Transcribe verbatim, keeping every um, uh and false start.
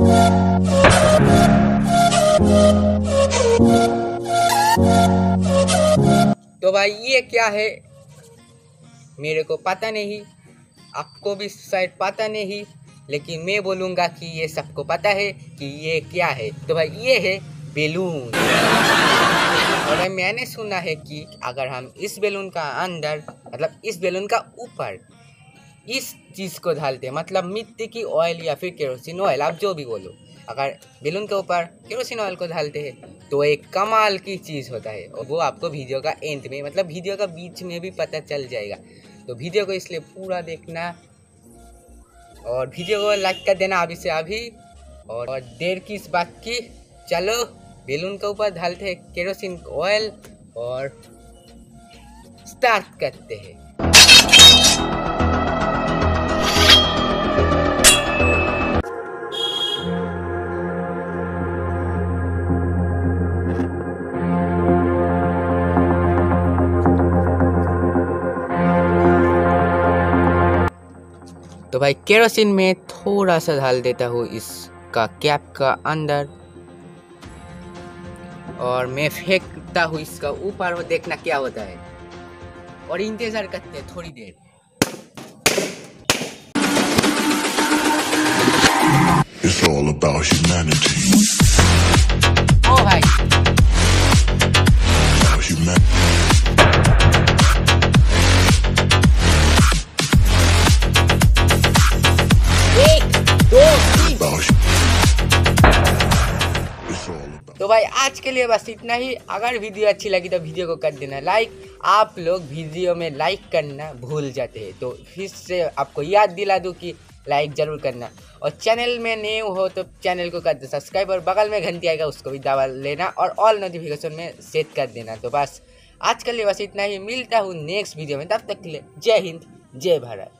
तो भाई ये क्या है मेरे को पता नहीं, आपको भी शायद पता नहीं, लेकिन मैं बोलूँगा कि ये सबको पता है कि ये क्या है। तो भाई ये है बेलून। और मैंने सुना है कि अगर हम इस बेलून का अंदर मतलब इस बेलून का ऊपर इस चीज़ को डालते हैं, मतलब मिट्टी की ऑयल या फिर केरोसिन ऑयल, आप जो भी बोलो, अगर बेलून के ऊपर केरोसिन ऑयल को डालते हैं तो एक कमाल की चीज़ होता है। और वो आपको वीडियो का एंड में मतलब वीडियो का बीच में भी पता चल जाएगा। तो वीडियो को इसलिए पूरा देखना और वीडियो को लाइक कर देना अभी से अभी। और, और देर की इस बात की, चलो बेलून के ऊपर डालते हैं केरोसिन ऑयल और स्टार्ट करते हैं। तो भाई केरोसिन में थोड़ा सा डाल देता हूँ इसका कैप का अंदर और मैं फेंकता हूँ इसका ऊपर, वो देखना क्या होता है। और इंतजार करते हैं थोड़ी देर। It's all about humanity. ओ भाई तो भाई आज के लिए बस इतना ही। अगर वीडियो अच्छी लगी तो वीडियो को कर देना लाइक। आप लोग वीडियो में लाइक करना भूल जाते हैं, तो फिर से आपको याद दिला दूं कि लाइक जरूर करना। और चैनल में नए हो तो चैनल को कर दो सब्सक्राइब और बगल में घंटी आएगा उसको भी दबा लेना और ऑल नोटिफिकेशन में सेट कर देना। तो बस आज के लिए बस इतना ही, मिलता हूँ नेक्स्ट वीडियो में, तब तक के लिए जय हिंद जय भारत।